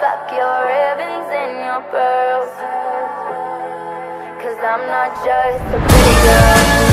Tuck your ribbons and your pearls, 'cause I'm not just a pretty girl.